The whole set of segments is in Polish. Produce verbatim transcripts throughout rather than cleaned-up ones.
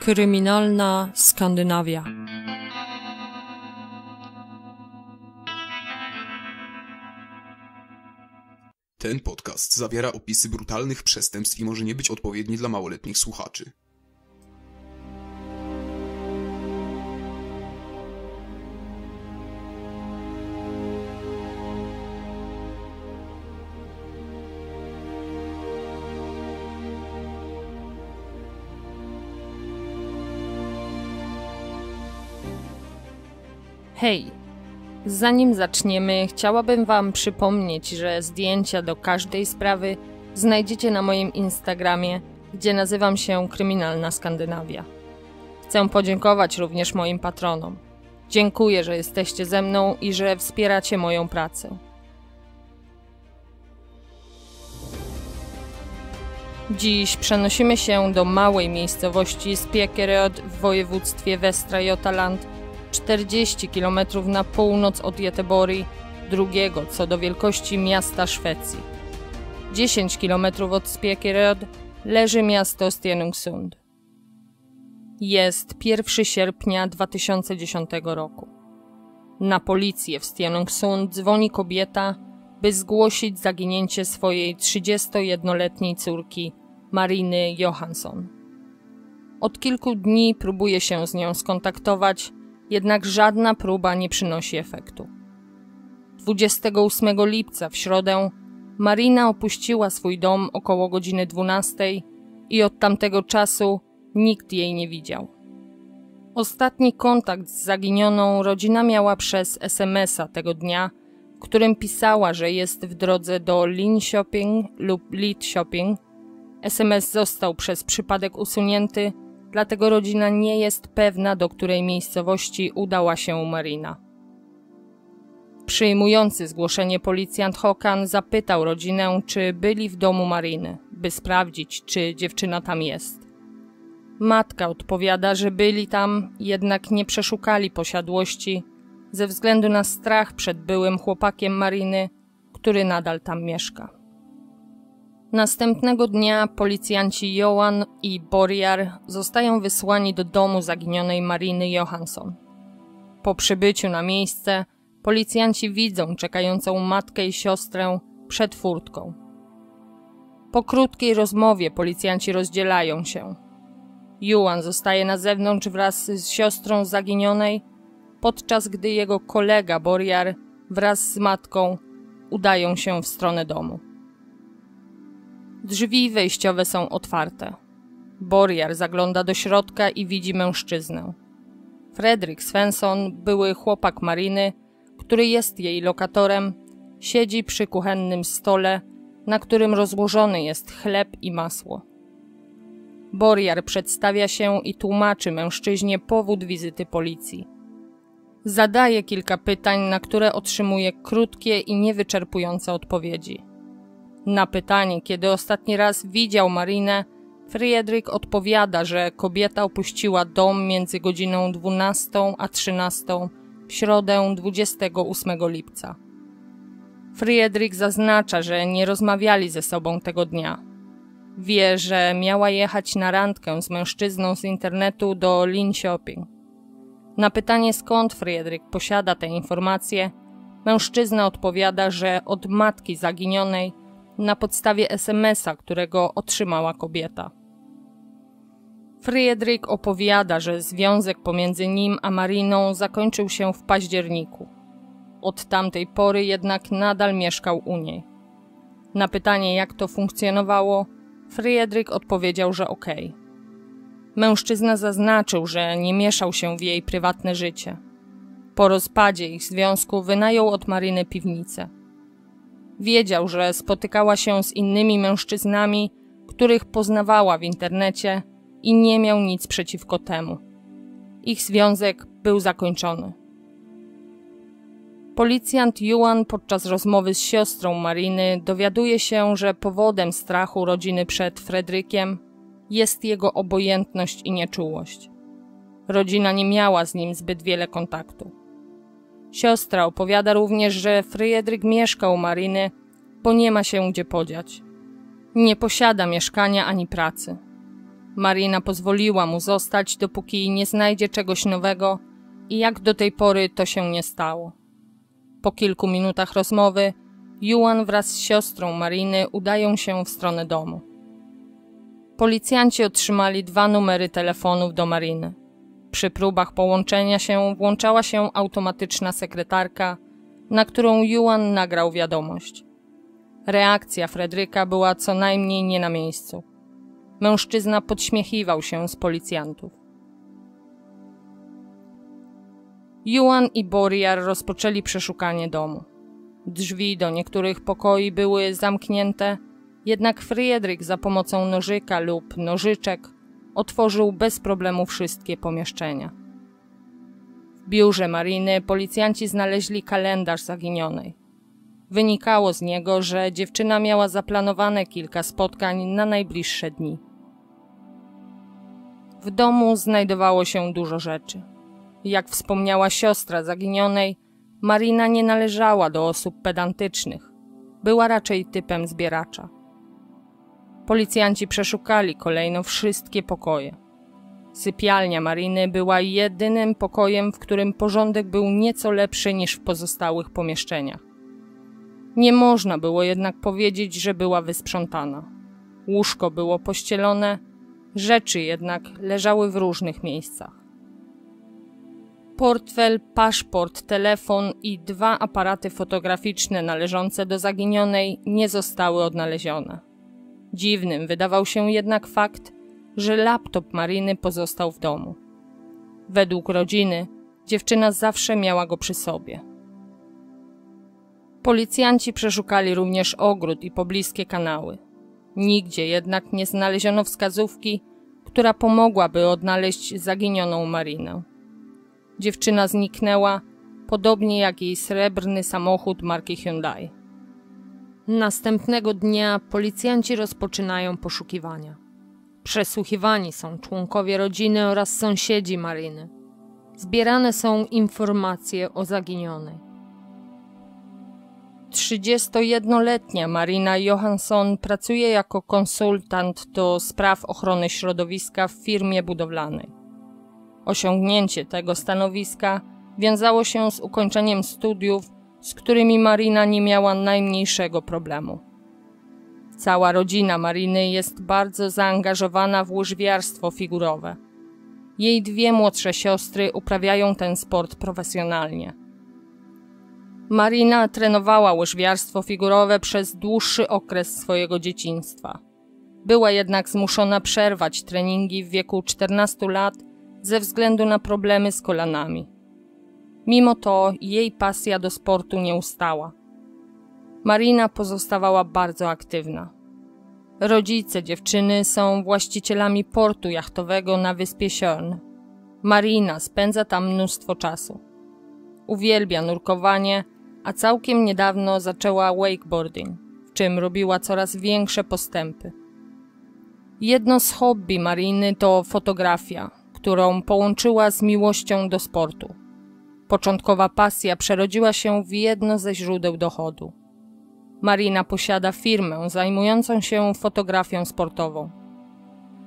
Kryminalna Skandynawia. Ten podcast zawiera opisy brutalnych przestępstw i może nie być odpowiedni dla małoletnich słuchaczy. Hej! Zanim zaczniemy, chciałabym Wam przypomnieć, że zdjęcia do każdej sprawy znajdziecie na moim Instagramie, gdzie nazywam się Kryminalna Skandynawia. Chcę podziękować również moim patronom. Dziękuję, że jesteście ze mną i że wspieracie moją pracę. Dziś przenosimy się do małej miejscowości Spiekeröd w województwie Västra Götaland, czterdzieści kilometrów na północ od Göteborg, drugiego co do wielkości miasta Szwecji. dziesięć kilometrów od Spekeröd leży miasto Stenungsund. Jest pierwszego sierpnia dwa tysiące dziesiątego roku. Na policję w Stenungsund dzwoni kobieta, by zgłosić zaginięcie swojej trzydziestojednoletniej córki Mariny Johansson. Od kilku dni próbuje się z nią skontaktować, jednak żadna próba nie przynosi efektu. dwudziestego ósmego lipca w środę Marina opuściła swój dom około godziny dwunastej i od tamtego czasu nikt jej nie widział. Ostatni kontakt z zaginioną rodzina miała przez es em es a tego dnia, w którym pisała, że jest w drodze do Linköping lub Lidköping. es em es został przez przypadek usunięty, dlatego rodzina nie jest pewna, do której miejscowości udała się Marina. Przyjmujący zgłoszenie policjant Håkan zapytał rodzinę, czy byli w domu Mariny, by sprawdzić, czy dziewczyna tam jest. Matka odpowiada, że byli tam, jednak nie przeszukali posiadłości ze względu na strach przed byłym chłopakiem Mariny, który nadal tam mieszka. Następnego dnia policjanci Johan i Boriar zostają wysłani do domu zaginionej Mariny Johansson. Po przybyciu na miejsce policjanci widzą czekającą matkę i siostrę przed furtką. Po krótkiej rozmowie policjanci rozdzielają się. Johan zostaje na zewnątrz wraz z siostrą zaginionej, podczas gdy jego kolega Boriar wraz z matką udają się w stronę domu. Drzwi wejściowe są otwarte. Boriar zagląda do środka i widzi mężczyznę. Fredrik Svensson, były chłopak Mariny, który jest jej lokatorem, siedzi przy kuchennym stole, na którym rozłożony jest chleb i masło. Boriar przedstawia się i tłumaczy mężczyźnie powód wizyty policji. Zadaje kilka pytań, na które otrzymuje krótkie i niewyczerpujące odpowiedzi. Na pytanie, kiedy ostatni raz widział Marinę, Fredrik odpowiada, że kobieta opuściła dom między godziną dwunastą a trzynastą w środę dwudziestego ósmego lipca. Fredrik zaznacza, że nie rozmawiali ze sobą tego dnia. Wie, że miała jechać na randkę z mężczyzną z internetu do Linköping. Na pytanie, skąd Fredrik posiada te informacje, mężczyzna odpowiada, że od matki zaginionej, na podstawie es em es a, którego otrzymała kobieta. Fredrik opowiada, że związek pomiędzy nim a Mariną zakończył się w październiku. Od tamtej pory jednak nadal mieszkał u niej. Na pytanie, jak to funkcjonowało, Fredrik odpowiedział, że okej. Mężczyzna zaznaczył, że nie mieszał się w jej prywatne życie. Po rozpadzie ich związku wynajął od Mariny piwnicę. Wiedział, że spotykała się z innymi mężczyznami, których poznawała w internecie i nie miał nic przeciwko temu. Ich związek był zakończony. Policjant Juan podczas rozmowy z siostrą Mariny dowiaduje się, że powodem strachu rodziny przed Fredrikiem jest jego obojętność i nieczułość. Rodzina nie miała z nim zbyt wiele kontaktu. Siostra opowiada również, że Fredrik mieszka u Mariny, bo nie ma się gdzie podziać. Nie posiada mieszkania ani pracy. Marina pozwoliła mu zostać, dopóki nie znajdzie czegoś nowego i jak do tej pory to się nie stało. Po kilku minutach rozmowy Juan wraz z siostrą Mariny udają się w stronę domu. Policjanci otrzymali dwa numery telefonów do Mariny. Przy próbach połączenia się włączała się automatyczna sekretarka, na którą Juan nagrał wiadomość. Reakcja Fredryka była co najmniej nie na miejscu. Mężczyzna podśmiechiwał się z policjantów. Juan i Boriar rozpoczęli przeszukanie domu. Drzwi do niektórych pokoi były zamknięte, jednak Fredrik za pomocą nożyka lub nożyczek otworzył bez problemu wszystkie pomieszczenia. W biurze Mariny policjanci znaleźli kalendarz zaginionej. Wynikało z niego, że dziewczyna miała zaplanowane kilka spotkań na najbliższe dni. W domu znajdowało się dużo rzeczy. Jak wspomniała siostra zaginionej, Marina nie należała do osób pedantycznych. Była raczej typem zbieracza. Policjanci przeszukali kolejno wszystkie pokoje. Sypialnia Mariny była jedynym pokojem, w którym porządek był nieco lepszy niż w pozostałych pomieszczeniach. Nie można było jednak powiedzieć, że była wysprzątana. Łóżko było pościelone, rzeczy jednak leżały w różnych miejscach. Portfel, paszport, telefon i dwa aparaty fotograficzne należące do zaginionej nie zostały odnalezione. Dziwnym wydawał się jednak fakt, że laptop Mariny pozostał w domu. Według rodziny dziewczyna zawsze miała go przy sobie. Policjanci przeszukali również ogród i pobliskie kanały. Nigdzie jednak nie znaleziono wskazówki, która pomogłaby odnaleźć zaginioną Marinę. Dziewczyna zniknęła, podobnie jak jej srebrny samochód marki Hyundai. Następnego dnia policjanci rozpoczynają poszukiwania. Przesłuchiwani są członkowie rodziny oraz sąsiedzi Mariny. Zbierane są informacje o zaginionej. trzydziestojednoletnia Marina Johansson pracuje jako konsultant do spraw ochrony środowiska w firmie budowlanej. Osiągnięcie tego stanowiska wiązało się z ukończeniem studiów, z którymi Marina nie miała najmniejszego problemu. Cała rodzina Mariny jest bardzo zaangażowana w łyżwiarstwo figurowe. Jej dwie młodsze siostry uprawiają ten sport profesjonalnie. Marina trenowała łyżwiarstwo figurowe przez dłuższy okres swojego dzieciństwa. Była jednak zmuszona przerwać treningi w wieku czternastu lat ze względu na problemy z kolanami. Mimo to jej pasja do sportu nie ustała. Marina pozostawała bardzo aktywna. Rodzice dziewczyny są właścicielami portu jachtowego na wyspie Sion. Marina spędza tam mnóstwo czasu. Uwielbia nurkowanie, a całkiem niedawno zaczęła wakeboarding, w czym robiła coraz większe postępy. Jedno z hobby Mariny to fotografia, którą połączyła z miłością do sportu. Początkowa pasja przerodziła się w jedno ze źródeł dochodu. Marina posiada firmę zajmującą się fotografią sportową.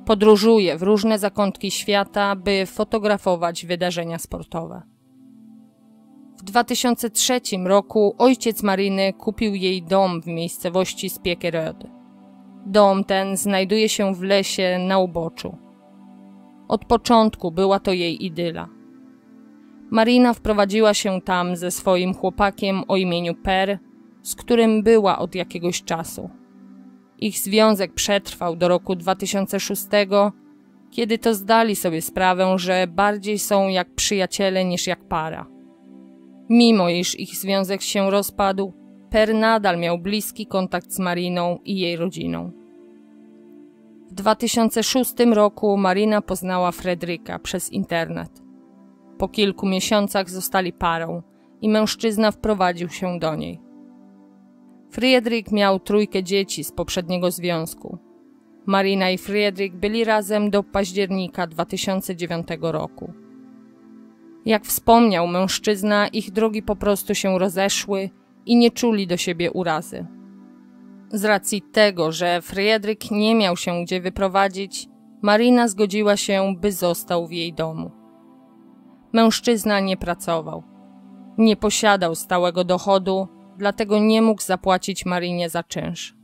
Podróżuje w różne zakątki świata, by fotografować wydarzenia sportowe. W dwa tysiące trzecim roku ojciec Mariny kupił jej dom w miejscowości Spekeröd. Dom ten znajduje się w lesie na uboczu. Od początku była to jej idyla. Marina wprowadziła się tam ze swoim chłopakiem o imieniu Per, z którym była od jakiegoś czasu. Ich związek przetrwał do roku dwa tysiące szóstego, kiedy to zdali sobie sprawę, że bardziej są jak przyjaciele niż jak para. Mimo iż ich związek się rozpadł, Per nadal miał bliski kontakt z Mariną i jej rodziną. W dwa tysiące szóstym roku Marina poznała Fredryka przez internet. Po kilku miesiącach zostali parą i mężczyzna wprowadził się do niej. Fredrik miał trójkę dzieci z poprzedniego związku. Marina i Fredrik byli razem do października dwa tysiące dziewiątego roku. Jak wspomniał mężczyzna, ich drogi po prostu się rozeszły i nie czuli do siebie urazy. Z racji tego, że Fredrik nie miał się gdzie wyprowadzić, Marina zgodziła się, by został w jej domu. Mężczyzna nie pracował. Nie posiadał stałego dochodu, dlatego nie mógł zapłacić Marinie za czynsz.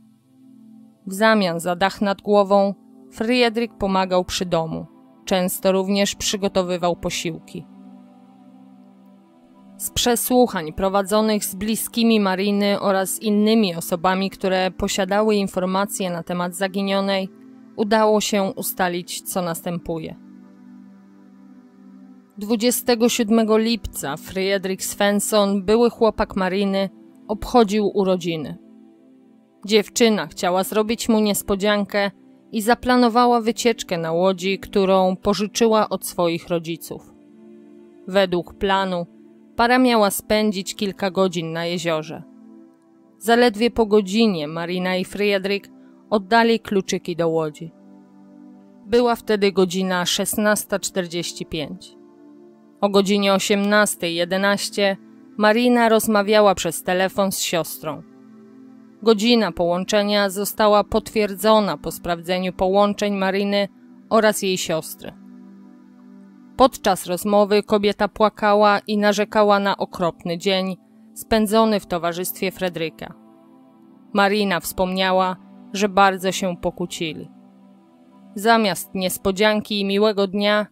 W zamian za dach nad głową Fredrik pomagał przy domu. Często również przygotowywał posiłki. Z przesłuchań prowadzonych z bliskimi Mariny oraz innymi osobami, które posiadały informacje na temat zaginionej, udało się ustalić, co następuje. dwudziestego siódmego lipca Fredrik Svensson, były chłopak Mariny, obchodził urodziny. Dziewczyna chciała zrobić mu niespodziankę i zaplanowała wycieczkę na łodzi, którą pożyczyła od swoich rodziców. Według planu para miała spędzić kilka godzin na jeziorze. Zaledwie po godzinie Marina i Fredrik oddali kluczyki do łodzi. Była wtedy godzina szesnasta czterdzieści pięć. O godzinie osiemnasta jedenaście Marina rozmawiała przez telefon z siostrą. Godzina połączenia została potwierdzona po sprawdzeniu połączeń Mariny oraz jej siostry. Podczas rozmowy kobieta płakała i narzekała na okropny dzień spędzony w towarzystwie Fredryka. Marina wspomniała, że bardzo się pokłócili. Zamiast niespodzianki i miłego dnia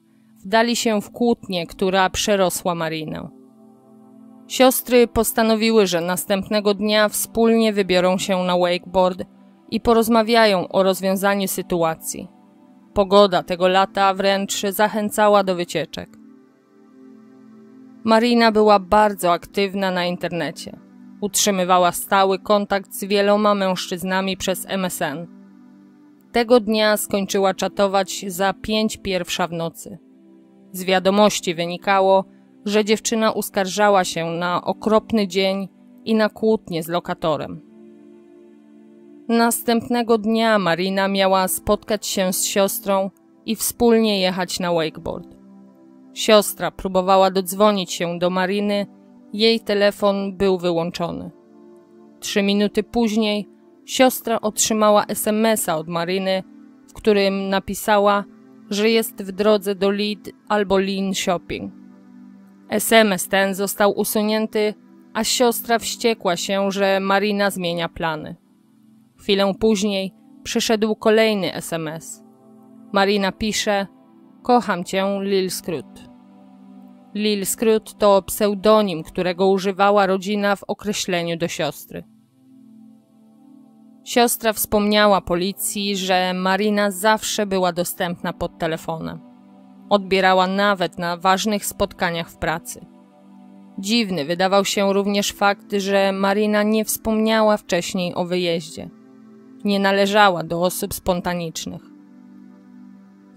wdali się w kłótnię, która przerosła Marinę. Siostry postanowiły, że następnego dnia wspólnie wybiorą się na wakeboard i porozmawiają o rozwiązaniu sytuacji. Pogoda tego lata wręcz zachęcała do wycieczek. Marina była bardzo aktywna na internecie. Utrzymywała stały kontakt z wieloma mężczyznami przez M S N. Tego dnia skończyła czatować za pięć pierwsza w nocy. Z wiadomości wynikało, że dziewczyna uskarżała się na okropny dzień i na kłótnię z lokatorem. Następnego dnia Marina miała spotkać się z siostrą i wspólnie jechać na wakeboard. Siostra próbowała dodzwonić się do Mariny, jej telefon był wyłączony. Trzy minuty później siostra otrzymała es em es a od Mariny, w którym napisała, że jest w drodze do Lid albo Linköping. es em es ten został usunięty, a siostra wściekła się, że Marina zmienia plany. Chwilę później przyszedł kolejny es em es. Marina pisze: kocham cię, Lil Skrót. Lil Skrót to pseudonim, którego używała rodzina w określeniu do siostry. Siostra wspomniała policji, że Marina zawsze była dostępna pod telefonem. Odbierała nawet na ważnych spotkaniach w pracy. Dziwny wydawał się również fakt, że Marina nie wspomniała wcześniej o wyjeździe. Nie należała do osób spontanicznych.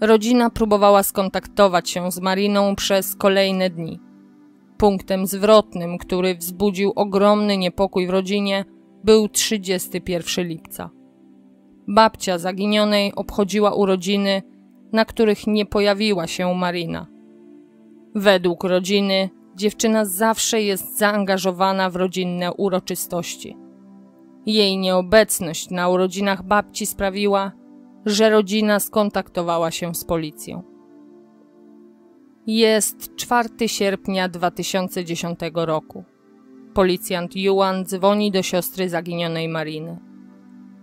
Rodzina próbowała skontaktować się z Mariną przez kolejne dni. Punktem zwrotnym, który wzbudził ogromny niepokój w rodzinie, był trzydziestego pierwszego lipca. Babcia zaginionej obchodziła urodziny, na których nie pojawiła się Marina. Według rodziny dziewczyna zawsze jest zaangażowana w rodzinne uroczystości. Jej nieobecność na urodzinach babci sprawiła, że rodzina skontaktowała się z policją. Jest czwartego sierpnia dwa tysiące dziesiątego roku. Policjant Juan dzwoni do siostry zaginionej Mariny.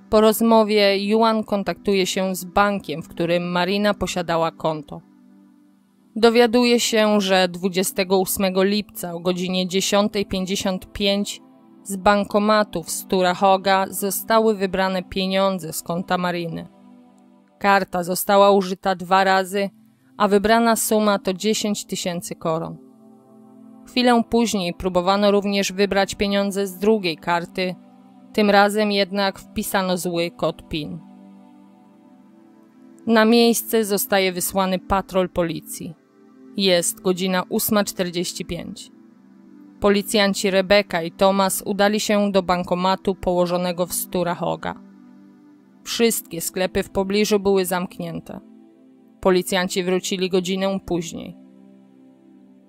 Po rozmowie Johan kontaktuje się z bankiem, w którym Marina posiadała konto. Dowiaduje się, że dwudziestego ósmego lipca o godzinie dziesiąta pięćdziesiąt pięć z bankomatu w Stora Höga zostały wybrane pieniądze z konta Mariny. Karta została użyta dwa razy, a wybrana suma to dziesięć tysięcy koron. Chwilę później próbowano również wybrać pieniądze z drugiej karty. Tym razem jednak wpisano zły kod PIN. Na miejsce zostaje wysłany patrol policji. Jest godzina ósma czterdzieści pięć. Policjanci Rebeka i Tomas udali się do bankomatu położonego w Stora Höga. Wszystkie sklepy w pobliżu były zamknięte. Policjanci wrócili godzinę później.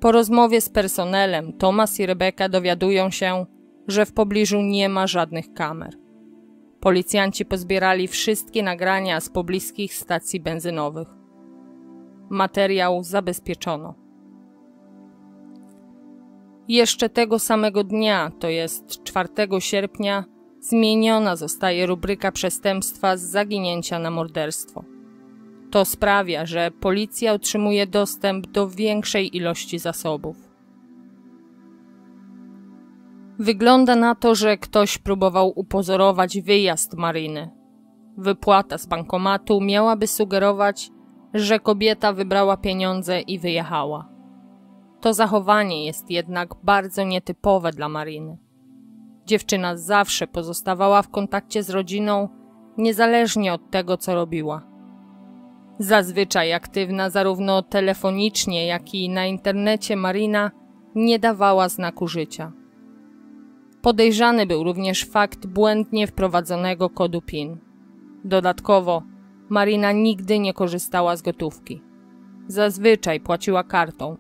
Po rozmowie z personelem Tomas i Rebeka dowiadują się, że w pobliżu nie ma żadnych kamer. Policjanci pozbierali wszystkie nagrania z pobliskich stacji benzynowych. Materiał zabezpieczono. Jeszcze tego samego dnia, to jest czwartego sierpnia, zmieniona zostaje rubryka przestępstwa z zaginięcia na morderstwo. To sprawia, że policja otrzymuje dostęp do większej ilości zasobów. Wygląda na to, że ktoś próbował upozorować wyjazd Mariny. Wypłata z bankomatu miałaby sugerować, że kobieta wybrała pieniądze i wyjechała. To zachowanie jest jednak bardzo nietypowe dla Mariny. Dziewczyna zawsze pozostawała w kontakcie z rodziną, niezależnie od tego, co robiła. Zazwyczaj aktywna zarówno telefonicznie, jak i na internecie, Marina nie dawała znaku życia. Podejrzany był również fakt błędnie wprowadzonego kodu PIN. Dodatkowo Marina nigdy nie korzystała z gotówki. Zazwyczaj płaciła kartą.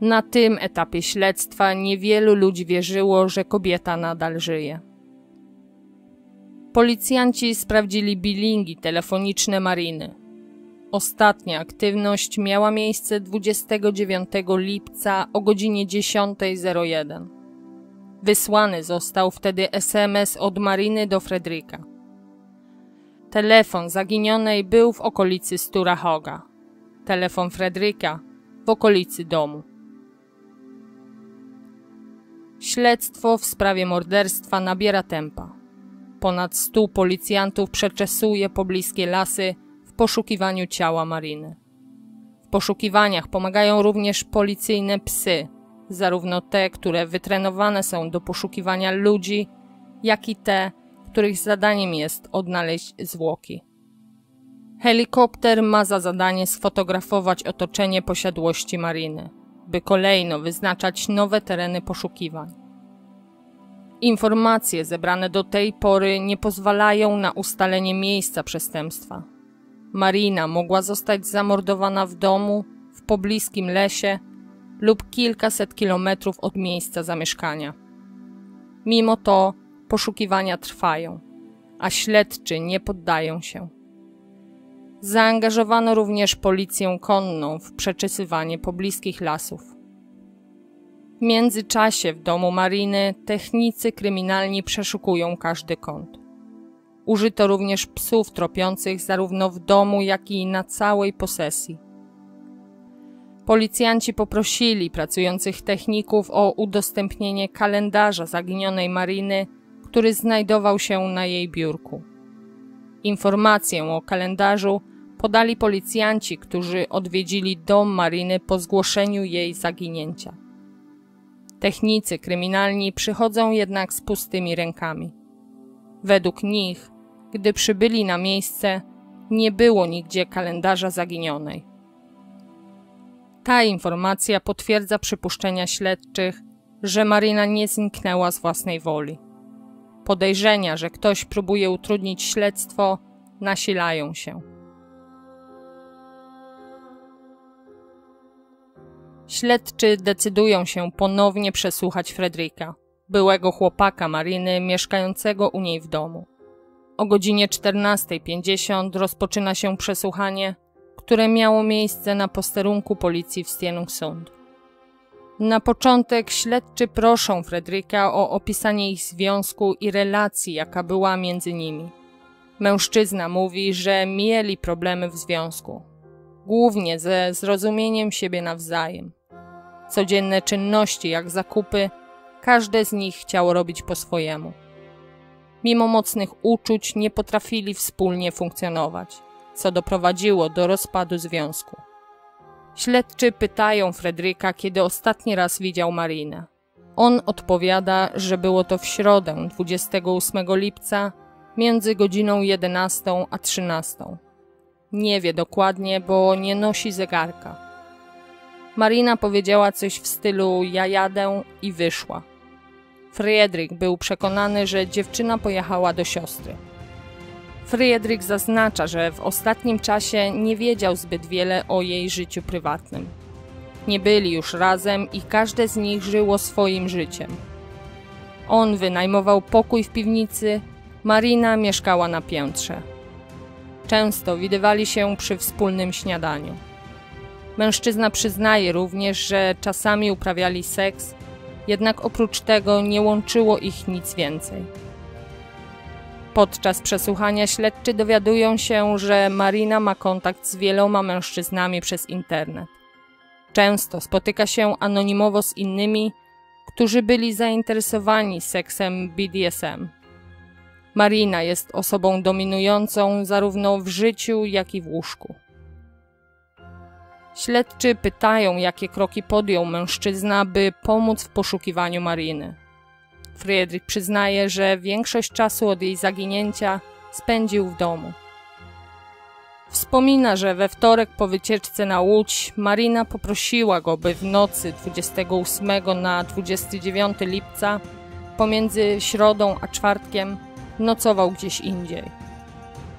Na tym etapie śledztwa niewielu ludzi wierzyło, że kobieta nadal żyje. Policjanci sprawdzili bilingi telefoniczne Mariny. Ostatnia aktywność miała miejsce dwudziestego dziewiątego lipca o godzinie dziesiątej zero jeden. Wysłany został wtedy es em es od Mariny do Fredrika. Telefon zaginionej był w okolicy Stora Höga, telefon Fredrika w okolicy domu. Śledztwo w sprawie morderstwa nabiera tempa. Ponad stu policjantów przeczesuje pobliskie lasy w poszukiwaniu ciała Mariny. W poszukiwaniach pomagają również policyjne psy, zarówno te, które wytrenowane są do poszukiwania ludzi, jak i te, których zadaniem jest odnaleźć zwłoki. Helikopter ma za zadanie sfotografować otoczenie posiadłości Mariny, by kolejno wyznaczać nowe tereny poszukiwań. Informacje zebrane do tej pory nie pozwalają na ustalenie miejsca przestępstwa. Marina mogła zostać zamordowana w domu, w pobliskim lesie lub kilkaset kilometrów od miejsca zamieszkania. Mimo to poszukiwania trwają, a śledczy nie poddają się. Zaangażowano również policję konną w przeczesywanie pobliskich lasów. W międzyczasie w domu Mariny technicy kryminalni przeszukują każdy kąt. Użyto również psów tropiących zarówno w domu, jak i na całej posesji. Policjanci poprosili pracujących techników o udostępnienie kalendarza zaginionej Mariny, który znajdował się na jej biurku. Informację o kalendarzu podali policjanci, którzy odwiedzili dom Mariny po zgłoszeniu jej zaginięcia. Technicy kryminalni przychodzą jednak z pustymi rękami. Według nich, gdy przybyli na miejsce, nie było nigdzie kalendarza zaginionej. Ta informacja potwierdza przypuszczenia śledczych, że Marina nie zniknęła z własnej woli. Podejrzenia, że ktoś próbuje utrudnić śledztwo, nasilają się. Śledczy decydują się ponownie przesłuchać Fredrika, byłego chłopaka Mariny mieszkającego u niej w domu. O godzinie czternastej pięćdziesiąt rozpoczyna się przesłuchanie, które miało miejsce na posterunku policji w Stenungsund. Na początek śledczy proszą Fredrika o opisanie ich związku i relacji, jaka była między nimi. Mężczyzna mówi, że mieli problemy w związku, głównie ze zrozumieniem siebie nawzajem. Codzienne czynności, jak zakupy, każde z nich chciało robić po swojemu. Mimo mocnych uczuć nie potrafili wspólnie funkcjonować, co doprowadziło do rozpadu związku. Śledczy pytają Fredrika, kiedy ostatni raz widział Marinę. On odpowiada, że było to w środę dwudziestego ósmego lipca między godziną jedenastą a trzynastą. Nie wie dokładnie, bo nie nosi zegarka. Marina powiedziała coś w stylu „ja jadę” i wyszła. Fredrik był przekonany, że dziewczyna pojechała do siostry. Fredrik zaznacza, że w ostatnim czasie nie wiedział zbyt wiele o jej życiu prywatnym. Nie byli już razem i każde z nich żyło swoim życiem. On wynajmował pokój w piwnicy, Marina mieszkała na piętrze. Często widywali się przy wspólnym śniadaniu. Mężczyzna przyznaje również, że czasami uprawiali seks, jednak oprócz tego nie łączyło ich nic więcej. Podczas przesłuchania śledczy dowiadują się, że Marina ma kontakt z wieloma mężczyznami przez internet. Często spotyka się anonimowo z innymi, którzy byli zainteresowani seksem B D S M. Marina jest osobą dominującą zarówno w życiu, jak i w łóżku. Śledczy pytają, jakie kroki podjął mężczyzna, by pomóc w poszukiwaniu Mariny. Fredrik przyznaje, że większość czasu od jej zaginięcia spędził w domu. Wspomina, że we wtorek po wycieczce na Łódź Marina poprosiła go, by w nocy dwudziestego ósmego na dwudziesty dziewiąty lipca pomiędzy środą a czwartkiem nocował gdzieś indziej.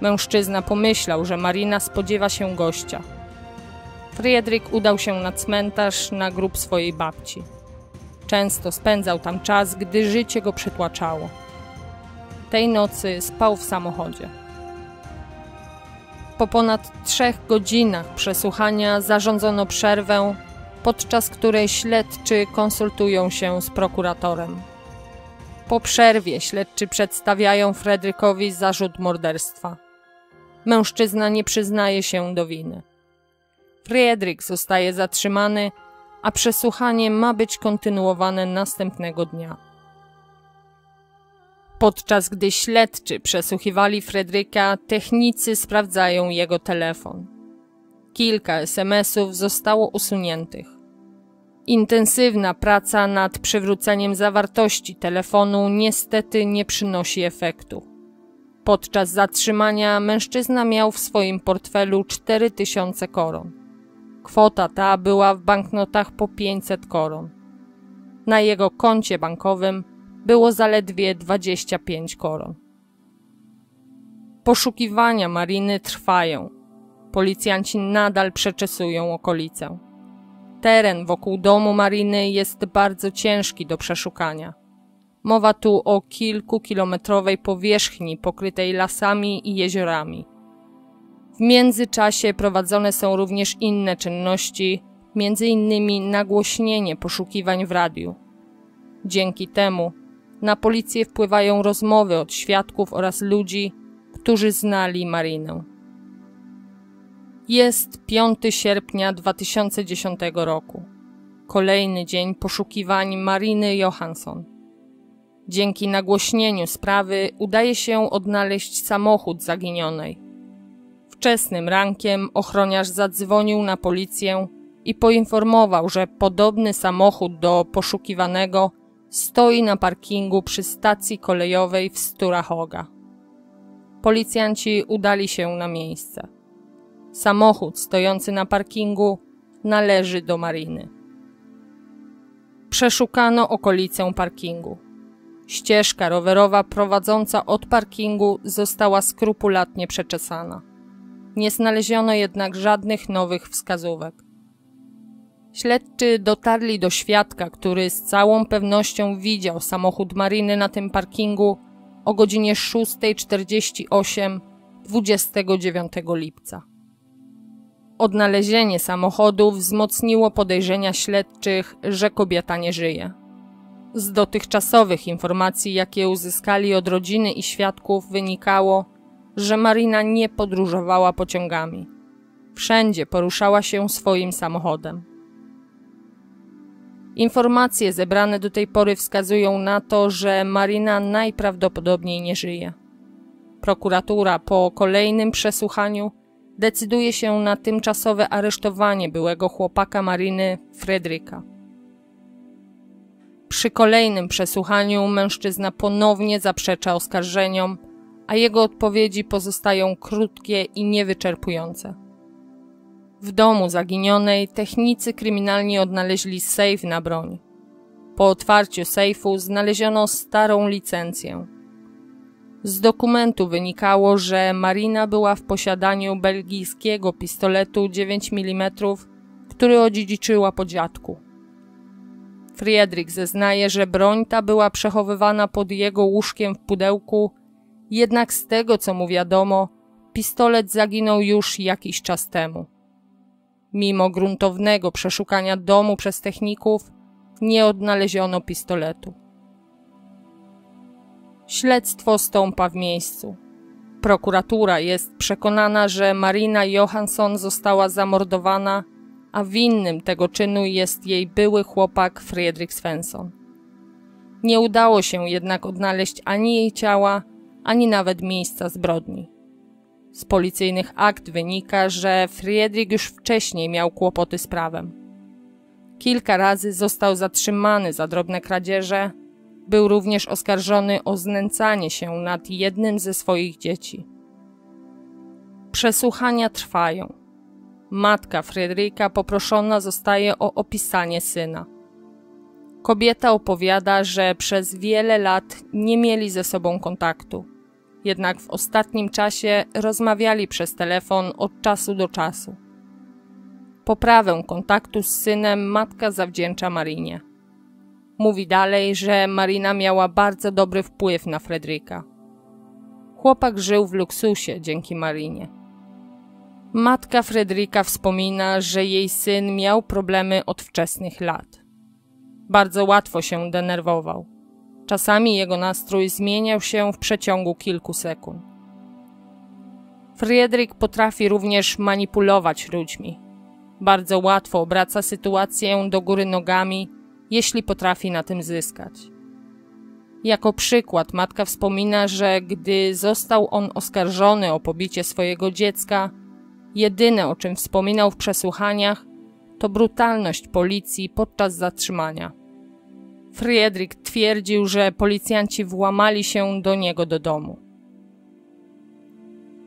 Mężczyzna pomyślał, że Marina spodziewa się gościa. Fredrik udał się na cmentarz na grób swojej babci. Często spędzał tam czas, gdy życie go przytłaczało. Tej nocy spał w samochodzie. Po ponad trzech godzinach przesłuchania zarządzono przerwę, podczas której śledczy konsultują się z prokuratorem. Po przerwie śledczy przedstawiają Fredrykowi zarzut morderstwa. Mężczyzna nie przyznaje się do winy. Fredrik zostaje zatrzymany, a przesłuchanie ma być kontynuowane następnego dnia. Podczas gdy śledczy przesłuchiwali Fredryka, technicy sprawdzają jego telefon. Kilka es em esów zostało usuniętych. Intensywna praca nad przywróceniem zawartości telefonu niestety nie przynosi efektu. Podczas zatrzymania mężczyzna miał w swoim portfelu cztery tysiące koron. Kwota ta była w banknotach po pięćset koron. Na jego koncie bankowym było zaledwie dwadzieścia pięć koron. Poszukiwania Mariny trwają. Policjanci nadal przeczesują okolicę. Teren wokół domu Mariny jest bardzo ciężki do przeszukania. Mowa tu o kilkukilometrowej powierzchni pokrytej lasami i jeziorami. W międzyczasie prowadzone są również inne czynności, między innymi nagłośnienie poszukiwań w radiu. Dzięki temu na policję wpływają rozmowy od świadków oraz ludzi, którzy znali Marinę. Jest piątego sierpnia dwa tysiące dziesiątego roku. Kolejny dzień poszukiwań Mariny Johansson. Dzięki nagłośnieniu sprawy udaje się odnaleźć samochód zaginionej. Wczesnym rankiem ochroniarz zadzwonił na policję i poinformował, że podobny samochód do poszukiwanego stoi na parkingu przy stacji kolejowej w Stora Höga. Policjanci udali się na miejsce. Samochód stojący na parkingu należy do Mariny. Przeszukano okolicę parkingu. Ścieżka rowerowa prowadząca od parkingu została skrupulatnie przeczesana. Nie znaleziono jednak żadnych nowych wskazówek. Śledczy dotarli do świadka, który z całą pewnością widział samochód Mariny na tym parkingu o godzinie szóstej czterdzieści osiem dwudziestego dziewiątego lipca. Odnalezienie samochodu wzmocniło podejrzenia śledczych, że kobieta nie żyje. Z dotychczasowych informacji, jakie uzyskali od rodziny i świadków, wynikało, że Marina nie podróżowała pociągami. Wszędzie poruszała się swoim samochodem. Informacje zebrane do tej pory wskazują na to, że Marina najprawdopodobniej nie żyje. Prokuratura po kolejnym przesłuchaniu decyduje się na tymczasowe aresztowanie byłego chłopaka Mariny, Fredryka. Przy kolejnym przesłuchaniu mężczyzna ponownie zaprzecza oskarżeniom, a jego odpowiedzi pozostają krótkie i niewyczerpujące. W domu zaginionej technicy kryminalni odnaleźli sejf na broń. Po otwarciu sejfu znaleziono starą licencję. Z dokumentu wynikało, że Marina była w posiadaniu belgijskiego pistoletu dziewięć milimetrów, który odziedziczyła po dziadku. Fredrik zeznaje, że broń ta była przechowywana pod jego łóżkiem w pudełku, jednak z tego, co mu wiadomo, pistolet zaginął już jakiś czas temu. Mimo gruntownego przeszukania domu przez techników, nie odnaleziono pistoletu. Śledztwo stąpa w miejscu. Prokuratura jest przekonana, że Marina Johansson została zamordowana, a winnym tego czynu jest jej były chłopak Fredrik Svensson. Nie udało się jednak odnaleźć ani jej ciała, ani nawet miejsca zbrodni. Z policyjnych akt wynika, że Fredrik już wcześniej miał kłopoty z prawem. Kilka razy został zatrzymany za drobne kradzieże, był również oskarżony o znęcanie się nad jednym ze swoich dzieci. Przesłuchania trwają. Matka Fredrika poproszona zostaje o opisanie syna. Kobieta opowiada, że przez wiele lat nie mieli ze sobą kontaktu. Jednak w ostatnim czasie rozmawiali przez telefon od czasu do czasu. Poprawę kontaktu z synem matka zawdzięcza Marinie. Mówi dalej, że Marina miała bardzo dobry wpływ na Fredrika. Chłopak żył w luksusie dzięki Marinie. Matka Fredrika wspomina, że jej syn miał problemy od wczesnych lat. Bardzo łatwo się denerwował. Czasami jego nastrój zmieniał się w przeciągu kilku sekund. Fredrik potrafi również manipulować ludźmi. Bardzo łatwo obraca sytuację do góry nogami, jeśli potrafi na tym zyskać. Jako przykład matka wspomina, że gdy został on oskarżony o pobicie swojego dziecka, jedyne o czym wspominał w przesłuchaniach to brutalność policji podczas zatrzymania. Fredrik twierdził, że policjanci włamali się do niego do domu.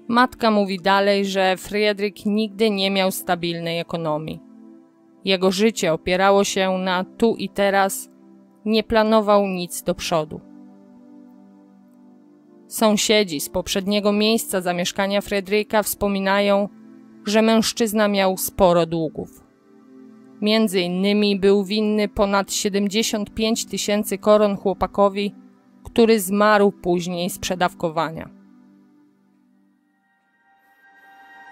Matka mówi dalej, że Fredrik nigdy nie miał stabilnej ekonomii. Jego życie opierało się na tu i teraz, nie planował nic do przodu. Sąsiedzi z poprzedniego miejsca zamieszkania Fredrika wspominają, że mężczyzna miał sporo długów. Między innymi był winny ponad siedemdziesiąt pięć tysięcy koron chłopakowi, który zmarł później z przedawkowania.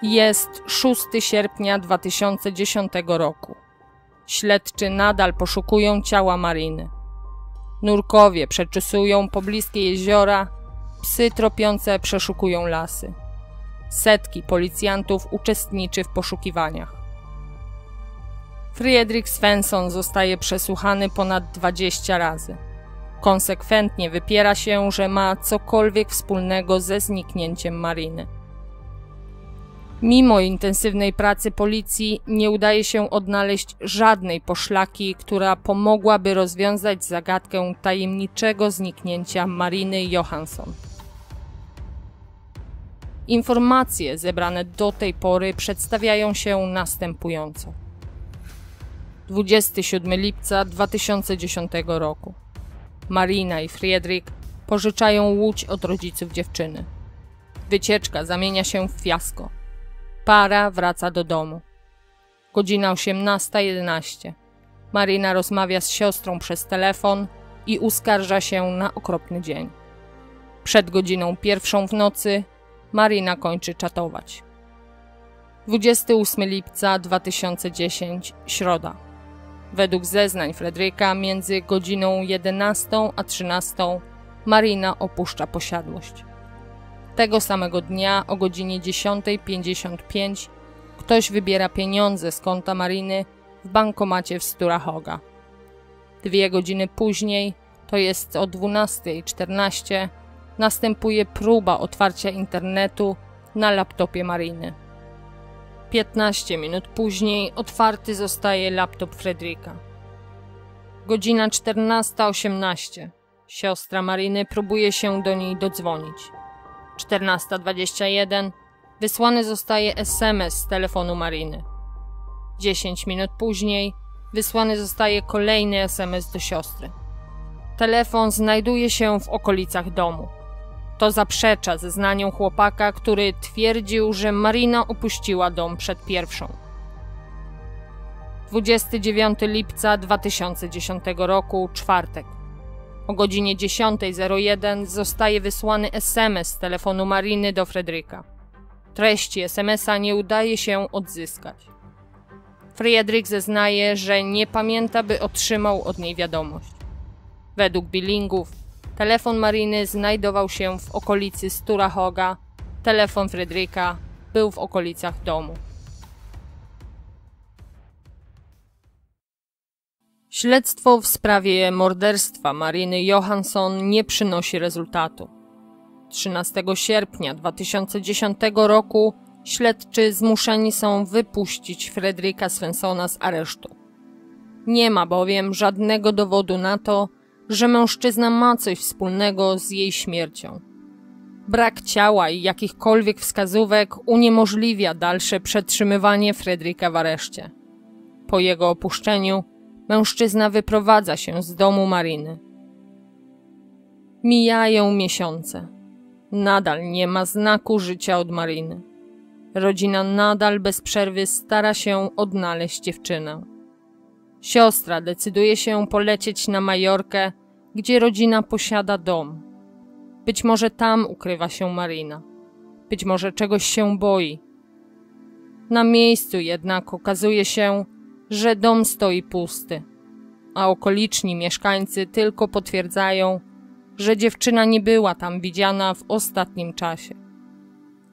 Jest szóstego sierpnia dwa tysiące dziesiątego roku. Śledczy nadal poszukują ciała Mariny. Nurkowie przeczesują pobliskie jeziora, psy tropiące przeszukują lasy. Setki policjantów uczestniczy w poszukiwaniach. Fredrik Svensson zostaje przesłuchany ponad dwadzieścia razy. Konsekwentnie wypiera się, że ma cokolwiek wspólnego ze zniknięciem Mariny. Mimo intensywnej pracy policji nie udaje się odnaleźć żadnej poszlaki, która pomogłaby rozwiązać zagadkę tajemniczego zniknięcia Mariny Johansson. Informacje zebrane do tej pory przedstawiają się następująco. dwudziestego siódmego lipca dwa tysiące dziesiątego roku. Marina i Fredrik pożyczają łódź od rodziców dziewczyny. Wycieczka zamienia się w fiasko. Para wraca do domu. Godzina osiemnasta jedenaście. Marina rozmawia z siostrą przez telefon i uskarża się na okropny dzień. Przed godziną pierwszą w nocy Marina kończy czatować. dwudziestego ósmego lipca dwa tysiące dziesiątego, środa. Według zeznań Fredrika między godziną jedenastą a trzynastą Marina opuszcza posiadłość. Tego samego dnia o godzinie dziesiątej pięćdziesiąt pięć ktoś wybiera pieniądze z konta Mariny w bankomacie w Stora Höga. Dwie godziny później, to jest o dwunastej czternaście, następuje próba otwarcia internetu na laptopie Mariny. piętnaście minut później otwarty zostaje laptop Fredrika. Godzina czternasta osiemnaście. Siostra Mariny próbuje się do niej dodzwonić. czternasta dwadzieścia jeden. Wysłany zostaje es em es z telefonu Mariny. dziesięć minut później wysłany zostaje kolejny es em es do siostry. Telefon znajduje się w okolicach domu. To zaprzecza zeznaniom chłopaka, który twierdził, że Marina opuściła dom przed pierwszą. dwudziestego dziewiątego lipca dwa tysiące dziesiątego roku, czwartek. O godzinie dziesiątej zero jeden zostaje wysłany es em es z telefonu Mariny do Fredrika. Treści es em es a nie udaje się odzyskać. Fredrik zeznaje, że nie pamięta, by otrzymał od niej wiadomość. Według Billingów telefon Mariny znajdował się w okolicy Stora Höga, telefon Fredrika był w okolicach domu. Śledztwo w sprawie morderstwa Mariny Johansson nie przynosi rezultatu. trzynastego sierpnia dwa tysiące dziesiątego roku śledczy zmuszeni są wypuścić Fredrika Svenssona z aresztu. Nie ma bowiem żadnego dowodu na to, że mężczyzna ma coś wspólnego z jej śmiercią. Brak ciała i jakichkolwiek wskazówek uniemożliwia dalsze przetrzymywanie Fredrika w areszcie. Po jego opuszczeniu mężczyzna wyprowadza się z domu Mariny. Mijają miesiące. Nadal nie ma znaku życia od Mariny. Rodzina nadal bez przerwy stara się odnaleźć dziewczynę. Siostra decyduje się polecieć na Majorkę, gdzie rodzina posiada dom. Być może tam ukrywa się Marina. Być może czegoś się boi. Na miejscu jednak okazuje się, że dom stoi pusty, a okoliczni mieszkańcy tylko potwierdzają, że dziewczyna nie była tam widziana w ostatnim czasie.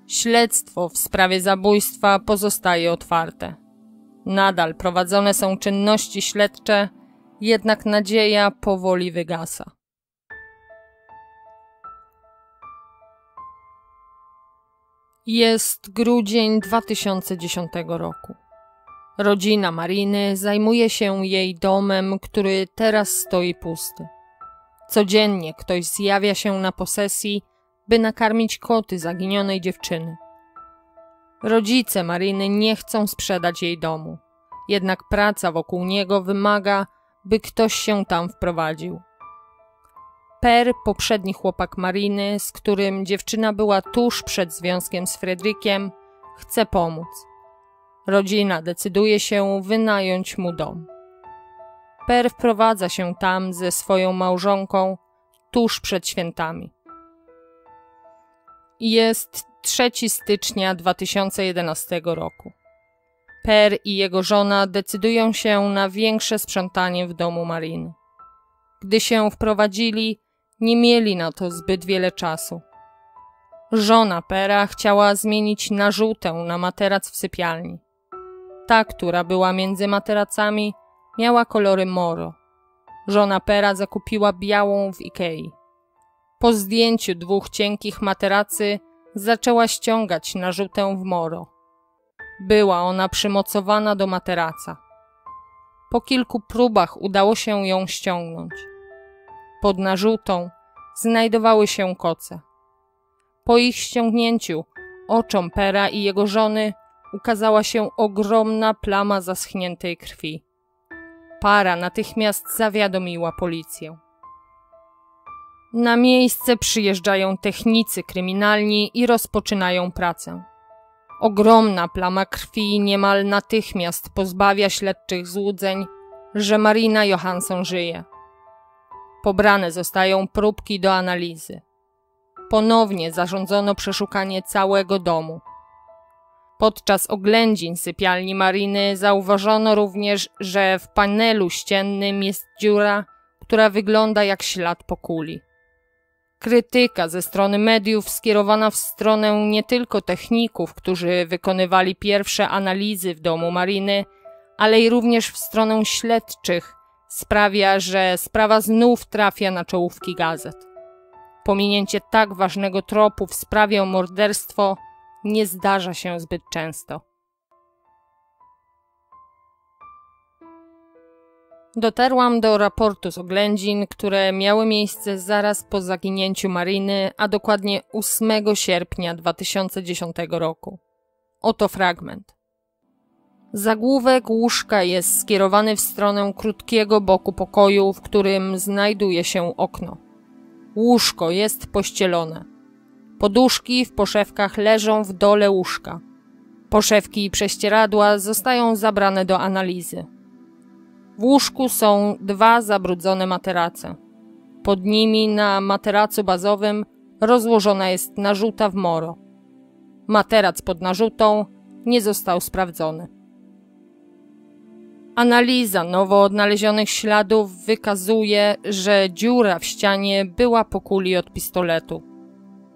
Śledztwo w sprawie zabójstwa pozostaje otwarte. Nadal prowadzone są czynności śledcze, jednak nadzieja powoli wygasa. Jest grudzień dwa tysiące dziesiątego roku. Rodzina Mariny zajmuje się jej domem, który teraz stoi pusty. Codziennie ktoś zjawia się na posesji, by nakarmić koty zaginionej dziewczyny. Rodzice Mariny nie chcą sprzedać jej domu, jednak praca wokół niego wymaga, by ktoś się tam wprowadził. Per, poprzedni chłopak Mariny, z którym dziewczyna była tuż przed związkiem z Fredrikiem, chce pomóc. Rodzina decyduje się wynająć mu dom. Per wprowadza się tam ze swoją małżonką tuż przed świętami. Jest trzeciego stycznia dwa tysiące jedenastego roku. Per i jego żona decydują się na większe sprzątanie w domu Mariny. Gdy się wprowadzili, nie mieli na to zbyt wiele czasu. Żona Pera chciała zmienić narzutę na materac w sypialni. Ta, która była między materacami, miała kolory moro. Żona Pera zakupiła białą w Ikei. Po zdjęciu dwóch cienkich materacy zaczęła ściągać narzutę w moro. Była ona przymocowana do materaca. Po kilku próbach udało się ją ściągnąć. Pod narzutą znajdowały się koce. Po ich ściągnięciu oczom Pera i jego żony ukazała się ogromna plama zaschniętej krwi. Para natychmiast zawiadomiła policję. Na miejsce przyjeżdżają technicy kryminalni i rozpoczynają pracę. Ogromna plama krwi niemal natychmiast pozbawia śledczych złudzeń, że Marina Johansson żyje. Pobrane zostają próbki do analizy. Ponownie zarządzono przeszukanie całego domu. Podczas oględzin sypialni Mariny zauważono również, że w panelu ściennym jest dziura, która wygląda jak ślad po kuli. Krytyka ze strony mediów skierowana w stronę nie tylko techników, którzy wykonywali pierwsze analizy w domu Mariny, ale i również w stronę śledczych sprawia, że sprawa znów trafia na czołówki gazet. Pominięcie tak ważnego tropu w sprawie o morderstwo nie zdarza się zbyt często. Dotarłam do raportu z oględzin, które miały miejsce zaraz po zaginięciu Mariny, a dokładnie ósmego sierpnia dwa tysiące dziesiątego roku. Oto fragment. Zagłówek łóżka jest skierowany w stronę krótkiego boku pokoju, w którym znajduje się okno. Łóżko jest pościelone. Poduszki w poszewkach leżą w dole łóżka. Poszewki i prześcieradła zostają zabrane do analizy. W łóżku są dwa zabrudzone materace. Pod nimi na materacu bazowym rozłożona jest narzuta w moro. Materac pod narzutą nie został sprawdzony. Analiza nowo odnalezionych śladów wykazuje, że dziura w ścianie była po kuli od pistoletu.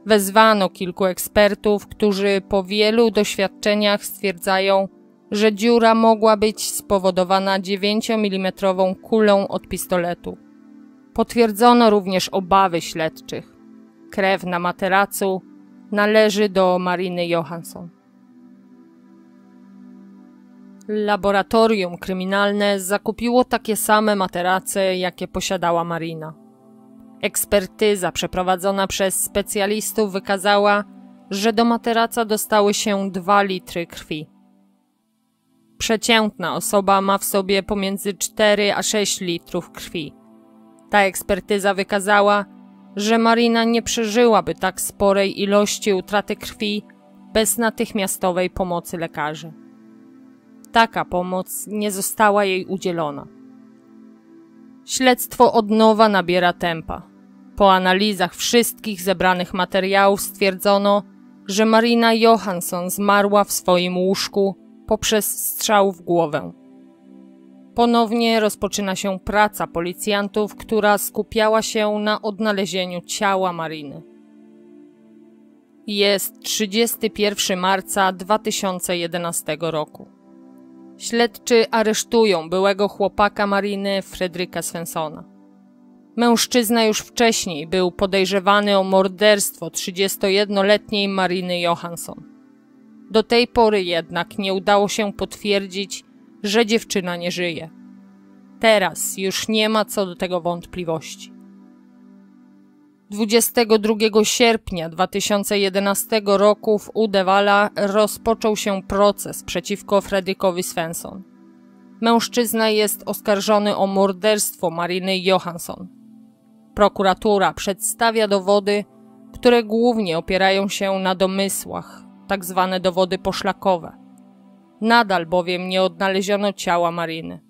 Wezwano kilku ekspertów, którzy po wielu doświadczeniach stwierdzają, że dziura mogła być spowodowana dziewięciomilimetrową kulą od pistoletu. Potwierdzono również obawy śledczych. Krew na materacu należy do Mariny Johansson. Laboratorium kryminalne zakupiło takie same materace, jakie posiadała Marina. Ekspertyza przeprowadzona przez specjalistów wykazała, że do materaca dostały się dwa litry krwi. Przeciętna osoba ma w sobie pomiędzy cztery a sześć litrów krwi. Ta ekspertyza wykazała, że Marina nie przeżyłaby tak sporej ilości utraty krwi bez natychmiastowej pomocy lekarzy. Taka pomoc nie została jej udzielona. Śledztwo od nowa nabiera tempa. Po analizach wszystkich zebranych materiałów stwierdzono, że Marina Johansson zmarła w swoim łóżku poprzez strzał w głowę. Ponownie rozpoczyna się praca policjantów, która skupiała się na odnalezieniu ciała Mariny. Jest trzydziestego pierwszego marca dwa tysiące jedenastego roku. Śledczy aresztują byłego chłopaka Mariny, Fredrika Svenssona. Mężczyzna już wcześniej był podejrzewany o morderstwo trzydziestojednoletniej Mariny Johansson. Do tej pory jednak nie udało się potwierdzić, że dziewczyna nie żyje. Teraz już nie ma co do tego wątpliwości. dwudziestego drugiego sierpnia dwa tysiące jedenastego roku w Uddevalla rozpoczął się proces przeciwko Fredrikowi Svensson. Mężczyzna jest oskarżony o morderstwo Mariny Johansson. Prokuratura przedstawia dowody, które głównie opierają się na domysłach, tak zwane dowody poszlakowe. Nadal bowiem nie odnaleziono ciała Mariny.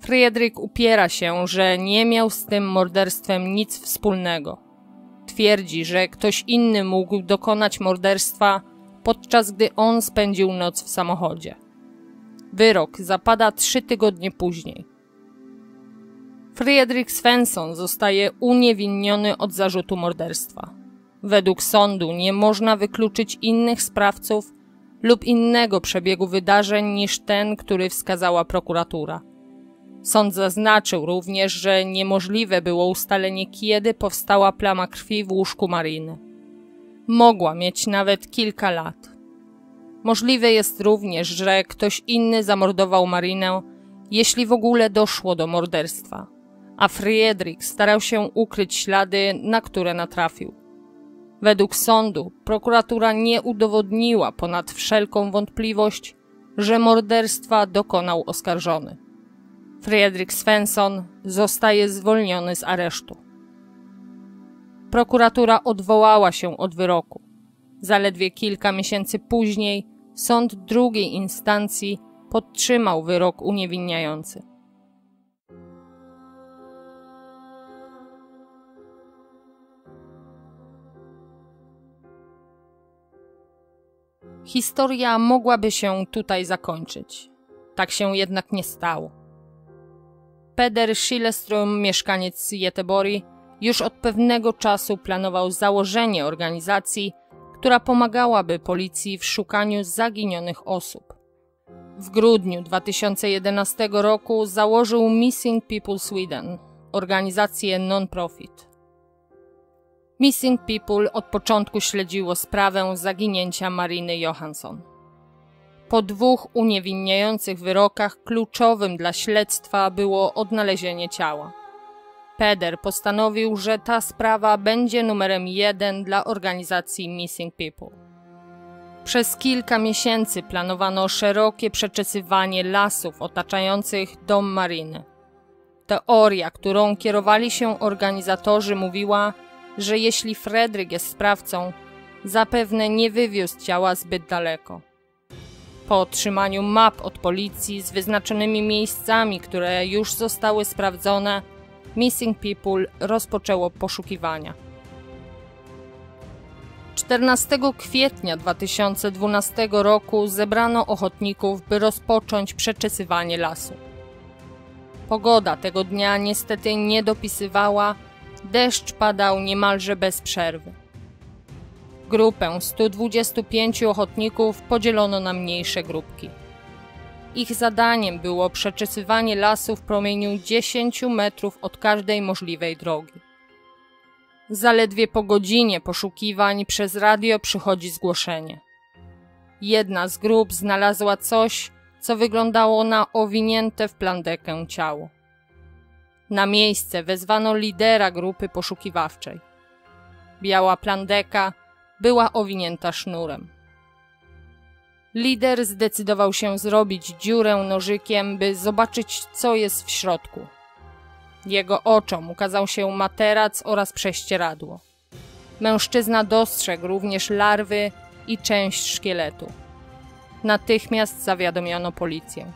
Fredrik upiera się, że nie miał z tym morderstwem nic wspólnego. Twierdzi, że ktoś inny mógł dokonać morderstwa, podczas gdy on spędził noc w samochodzie. Wyrok zapada trzy tygodnie później. Fredrik Svensson zostaje uniewinniony od zarzutu morderstwa. Według sądu nie można wykluczyć innych sprawców lub innego przebiegu wydarzeń niż ten, który wskazała prokuratura. Sąd zaznaczył również, że niemożliwe było ustalenie, kiedy powstała plama krwi w łóżku Mariny. Mogła mieć nawet kilka lat. Możliwe jest również, że ktoś inny zamordował Marinę, jeśli w ogóle doszło do morderstwa, a Fredrik starał się ukryć ślady, na które natrafił. Według sądu prokuratura nie udowodniła ponad wszelką wątpliwość, że morderstwa dokonał oskarżony. Fredrik Svensson zostaje zwolniony z aresztu. Prokuratura odwołała się od wyroku. Zaledwie kilka miesięcy później sąd drugiej instancji podtrzymał wyrok uniewinniający. Historia mogłaby się tutaj zakończyć. Tak się jednak nie stało. Peder Schilleström, mieszkaniec Göteborg, już od pewnego czasu planował założenie organizacji, która pomagałaby policji w szukaniu zaginionych osób. W grudniu dwa tysiące jedenastego roku założył Missing People Sweden, organizację non-profit. Missing People od początku śledziło sprawę zaginięcia Mariny Johansson. Po dwóch uniewinniających wyrokach kluczowym dla śledztwa było odnalezienie ciała. Peder postanowił, że ta sprawa będzie numerem jeden dla organizacji Missing People. Przez kilka miesięcy planowano szerokie przeczesywanie lasów otaczających dom Mariny. Teoria, którą kierowali się organizatorzy, mówiła, że jeśli Fredrik jest sprawcą, zapewne nie wywiózł ciała zbyt daleko. Po otrzymaniu map od policji z wyznaczonymi miejscami, które już zostały sprawdzone, Missing People rozpoczęło poszukiwania. czternastego kwietnia dwa tysiące dwunastego roku zebrano ochotników, by rozpocząć przeczesywanie lasu. Pogoda tego dnia niestety nie dopisywała, deszcz padał niemalże bez przerwy. Grupę stu dwudziestu pięciu ochotników podzielono na mniejsze grupki. Ich zadaniem było przeczesywanie lasu w promieniu dziesięciu metrów od każdej możliwej drogi. Zaledwie po godzinie poszukiwań przez radio przychodzi zgłoszenie. Jedna z grup znalazła coś, co wyglądało na owinięte w plandekę ciało. Na miejsce wezwano lidera grupy poszukiwawczej. Biała plandeka była owinięta sznurem. Lider zdecydował się zrobić dziurę nożykiem, by zobaczyć, co jest w środku. Jego oczom ukazał się materac oraz prześcieradło. Mężczyzna dostrzegł również larwy i część szkieletu. Natychmiast zawiadomiono policję.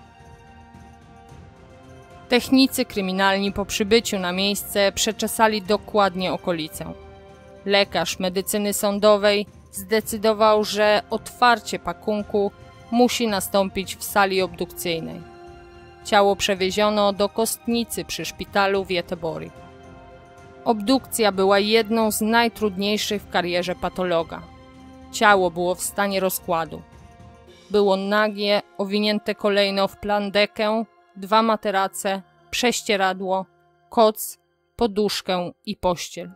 Technicy kryminalni po przybyciu na miejsce przeczesali dokładnie okolicę. Lekarz medycyny sądowej zdecydował, że otwarcie pakunku musi nastąpić w sali obdukcyjnej. Ciało przewieziono do kostnicy przy szpitalu w Göteborg. Obdukcja była jedną z najtrudniejszych w karierze patologa. Ciało było w stanie rozkładu. Było nagie, owinięte kolejno w plandekę, dwa materace, prześcieradło, koc, poduszkę i pościel.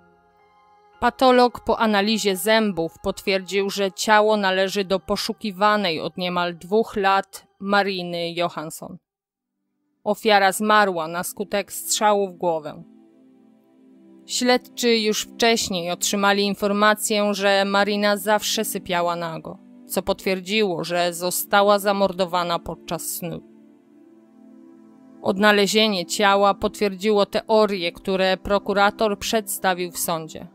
Patolog po analizie zębów potwierdził, że ciało należy do poszukiwanej od niemal dwóch lat Mariny Johansson. Ofiara zmarła na skutek strzału w głowę. Śledczy już wcześniej otrzymali informację, że Marina zawsze sypiała nago, co potwierdziło, że została zamordowana podczas snu. Odnalezienie ciała potwierdziło teorie, które prokurator przedstawił w sądzie.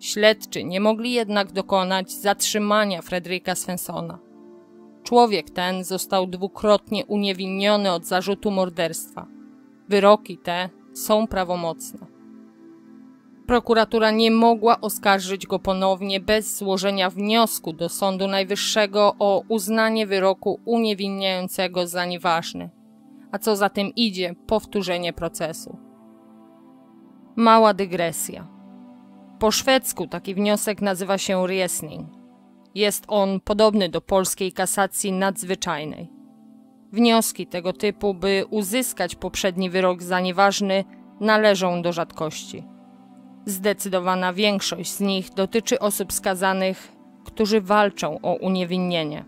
Śledczy nie mogli jednak dokonać zatrzymania Fredrika Svenssona. Człowiek ten został dwukrotnie uniewinniony od zarzutu morderstwa. Wyroki te są prawomocne. Prokuratura nie mogła oskarżyć go ponownie bez złożenia wniosku do Sądu Najwyższego o uznanie wyroku uniewinniającego za nieważny, a co za tym idzie, powtórzenie procesu. Mała dygresja. Po szwedzku taki wniosek nazywa się riesning. Jest on podobny do polskiej kasacji nadzwyczajnej. Wnioski tego typu, by uzyskać poprzedni wyrok za nieważny, należą do rzadkości. Zdecydowana większość z nich dotyczy osób skazanych, którzy walczą o uniewinnienie.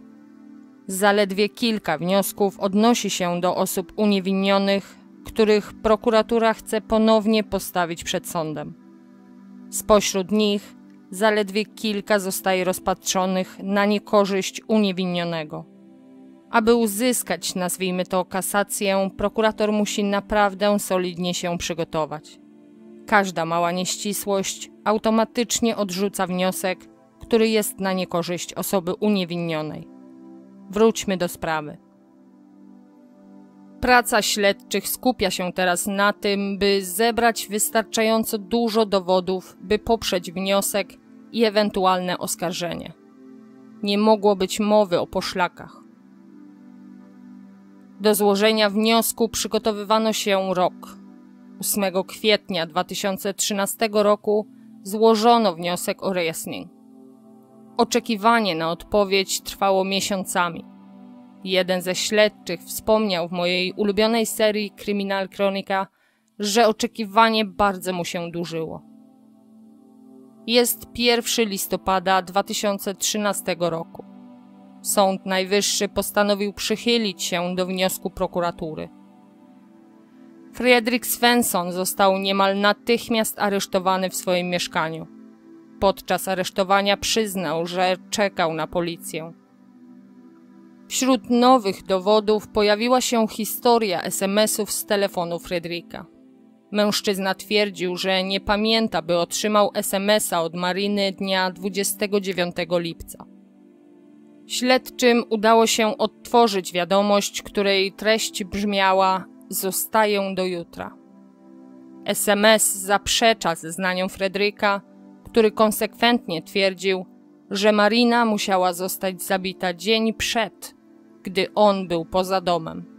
Zaledwie kilka wniosków odnosi się do osób uniewinnionych, których prokuratura chce ponownie postawić przed sądem. Spośród nich zaledwie kilka zostaje rozpatrzonych na niekorzyść uniewinnionego. Aby uzyskać, nazwijmy to, kasację, prokurator musi naprawdę solidnie się przygotować. Każda mała nieścisłość automatycznie odrzuca wniosek, który jest na niekorzyść osoby uniewinnionej. Wróćmy do sprawy. Praca śledczych skupia się teraz na tym, by zebrać wystarczająco dużo dowodów, by poprzeć wniosek i ewentualne oskarżenie. Nie mogło być mowy o poszlakach. Do złożenia wniosku przygotowywano się rok. ósmego kwietnia dwa tysiące trzynastego roku złożono wniosek o riesning. Oczekiwanie na odpowiedź trwało miesiącami. Jeden ze śledczych wspomniał w mojej ulubionej serii Kryminal Kronika, że oczekiwanie bardzo mu się dłużyło. Jest pierwszego listopada dwa tysiące trzynastego roku. Sąd Najwyższy postanowił przychylić się do wniosku prokuratury. Fredrik Svensson został niemal natychmiast aresztowany w swoim mieszkaniu. Podczas aresztowania przyznał, że czekał na policję. Wśród nowych dowodów pojawiła się historia es em esów z telefonu Fredrika. Mężczyzna twierdził, że nie pamięta, by otrzymał es em esa od Mariny dnia dwudziestego dziewiątego lipca. Śledczym udało się odtworzyć wiadomość, której treść brzmiała: „Zostaję do jutra”. es em es zaprzecza zeznaniom Fredrika, który konsekwentnie twierdził, że Marina musiała zostać zabita dzień przed, gdy on był poza domem.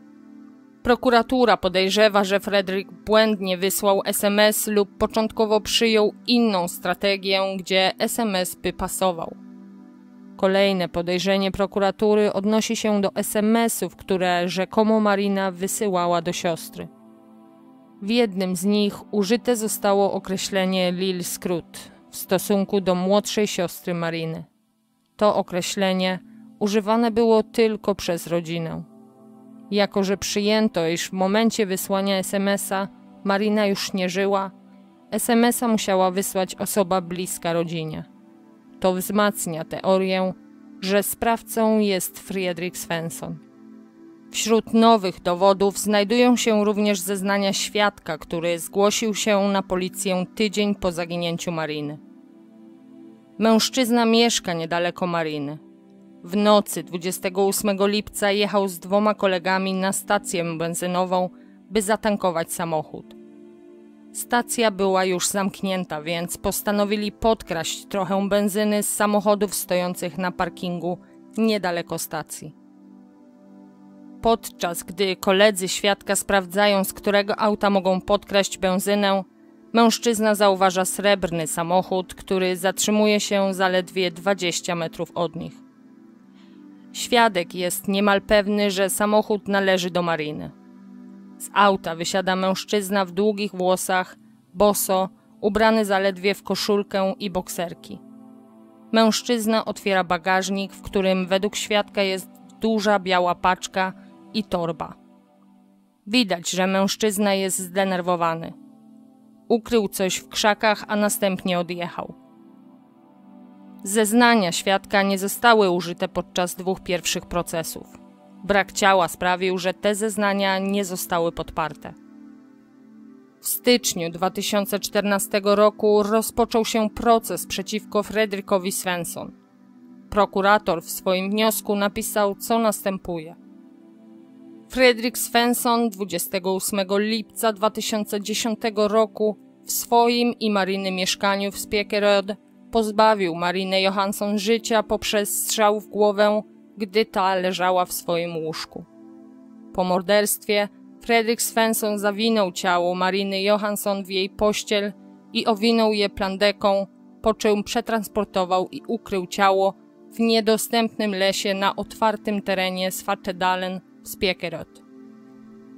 Prokuratura podejrzewa, że Fredrik błędnie wysłał es em es lub początkowo przyjął inną strategię, gdzie es em es by pasował. Kolejne podejrzenie prokuratury odnosi się do es em esów, które rzekomo Marina wysyłała do siostry. W jednym z nich użyte zostało określenie Lil Skrót w stosunku do młodszej siostry Mariny. To określenie używane było tylko przez rodzinę. Jako że przyjęto, iż w momencie wysłania es em esa Marina już nie żyła, es em esa musiała wysłać osoba bliska rodzinie. To wzmacnia teorię, że sprawcą jest Fredrik Svensson. Wśród nowych dowodów znajdują się również zeznania świadka, który zgłosił się na policję tydzień po zaginięciu Mariny. Mężczyzna mieszka niedaleko Mariny. W nocy dwudziestego ósmego lipca jechał z dwoma kolegami na stację benzynową, by zatankować samochód. Stacja była już zamknięta, więc postanowili podkraść trochę benzyny z samochodów stojących na parkingu niedaleko stacji. Podczas gdy koledzy świadka sprawdzają, z którego auta mogą podkraść benzynę, mężczyzna zauważa srebrny samochód, który zatrzymuje się zaledwie dwadzieścia metrów od nich. Świadek jest niemal pewny, że samochód należy do Mariny. Z auta wysiada mężczyzna w długich włosach, boso, ubrany zaledwie w koszulkę i bokserki. Mężczyzna otwiera bagażnik, w którym według świadka jest duża biała paczka i torba. Widać, że mężczyzna jest zdenerwowany. Ukrył coś w krzakach, a następnie odjechał. Zeznania świadka nie zostały użyte podczas dwóch pierwszych procesów. Brak ciała sprawił, że te zeznania nie zostały podparte. W styczniu dwa tysiące czternastego roku rozpoczął się proces przeciwko Fredrikowi Svensson. Prokurator w swoim wniosku napisał, co następuje. Fredrik Svensson dwudziestego ósmego lipca dwa tysiące dziesiątego roku w swoim i Mariny mieszkaniu w Spekeröd pozbawił Marinę Johansson życia poprzez strzał w głowę, gdy ta leżała w swoim łóżku. Po morderstwie Fredrik Svensson zawinął ciało Mariny Johansson w jej pościel i owinął je plandeką, po czym przetransportował i ukrył ciało w niedostępnym lesie na otwartym terenie Svartedalen w Spekeröd.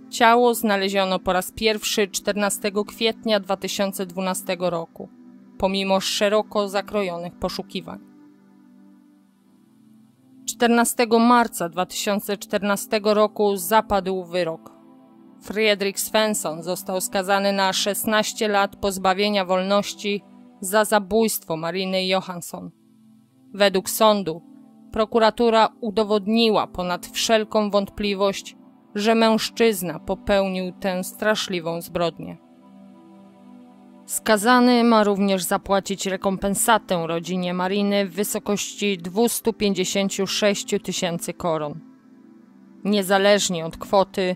Ciało znaleziono po raz pierwszy czternastego kwietnia dwa tysiące dwunastego roku, pomimo szeroko zakrojonych poszukiwań. czternastego marca dwa tysiące czternastego roku zapadł wyrok. Fredrik Svensson został skazany na szesnaście lat pozbawienia wolności za zabójstwo Mariny Johansson. Według sądu prokuratura udowodniła ponad wszelką wątpliwość, że mężczyzna popełnił tę straszliwą zbrodnię. Skazany ma również zapłacić rekompensatę rodzinie Mariny w wysokości dwieście pięćdziesiąt sześć tysięcy koron. Niezależnie od kwoty,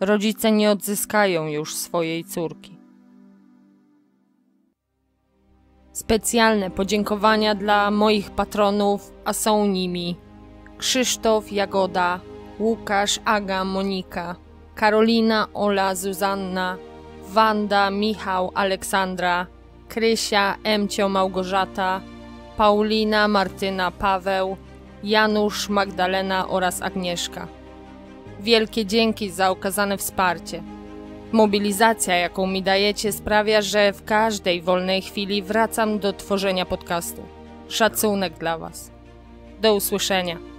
rodzice nie odzyskają już swojej córki. Specjalne podziękowania dla moich patronów, a są nimi Krzysztof, Jagoda, Łukasz, Aga, Monika, Karolina, Ola, Zuzanna, Wanda, Michał, Aleksandra, Krysia, Emcio, Małgorzata, Paulina, Martyna, Paweł, Janusz, Magdalena oraz Agnieszka. Wielkie dzięki za okazane wsparcie. Mobilizacja, jaką mi dajecie, sprawia, że w każdej wolnej chwili wracam do tworzenia podcastu. Szacunek dla Was. Do usłyszenia.